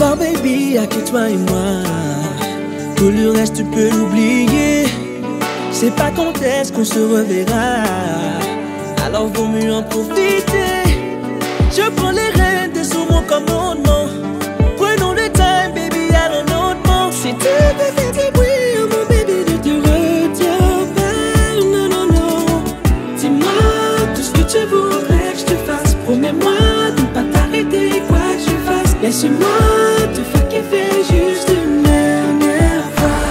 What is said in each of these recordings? soir baby, y'a que toi et moi. Tout le reste tu peux l'oublier. C'est pas quand est-ce qu'on se reverra, alors vaut mieux en profiter. Je prends les rênes de son bon commandement. Prenons le time baby, allons lentement. Si tu veux faire du bruit, mon baby ne te retiens pas. Non non non, dis-moi tout ce que tu voudrais que je te fasse. Promets-moi de ne pas t'arrêter quoi que je fasse. Laisse-moi te faire kiffer juste une dernière fois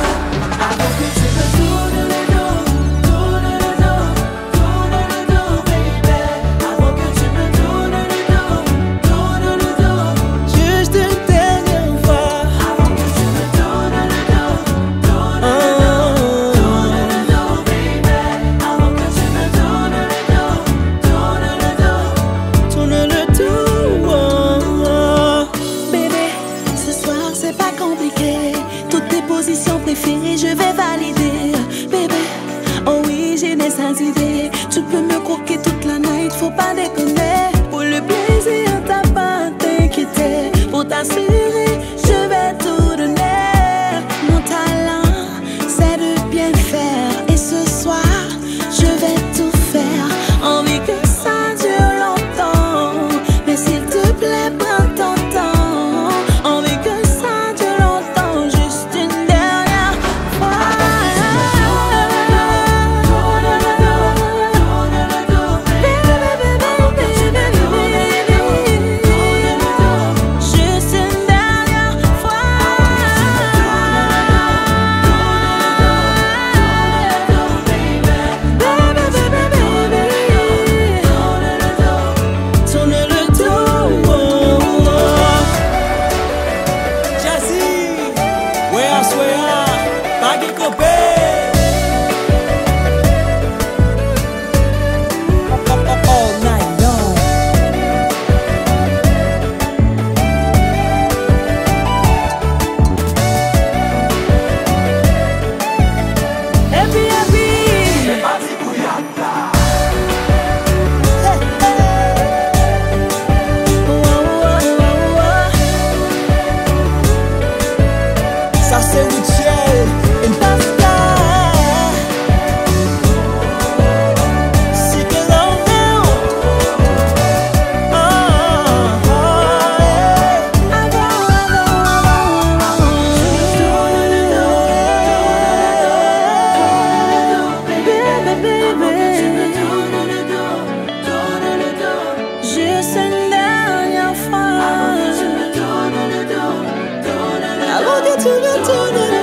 avant que tu me tournes le dos. Tourne le dos, tourne le dos baby. Avant que tu me tournes le dos, tourne le dos. Juste une dernière fois avant que tu me tournes le dos. Tourne le dos, tourne le dos baby. Avant que tu me tournes le dos, tourne le dos, tourne le dos. Bébé, ce soir c'est pas compliqué. Toutes tes positions préférées je vais valider. Bébé, oh oui j'ai des sales idées. Tu peux me croquer toute la night, faut pas déconner. Pour le plaisir t'as pas à t'inquiéter. Pour t'assurer je vais tout donner. Mon talent c'est de bien faire, et ce soir je vais tout faire. Envie que ça dure longtemps, mais s'il te plaît prends ton temps. Envie que ça dure longtemps, juste une dernière fois. Juste une dernière fois. Baby, baby, baby, tourne le dos. Jazzy, wea swea, pague copé. All night long. Happy, happy. C'est parti pour Yanda. Ça c'est Wichel et Pascal. Si que l'on veut, tourne le dos, baby, baby, tourne le dos. Juste une dernière fois. Avant que tu me tournes le dos.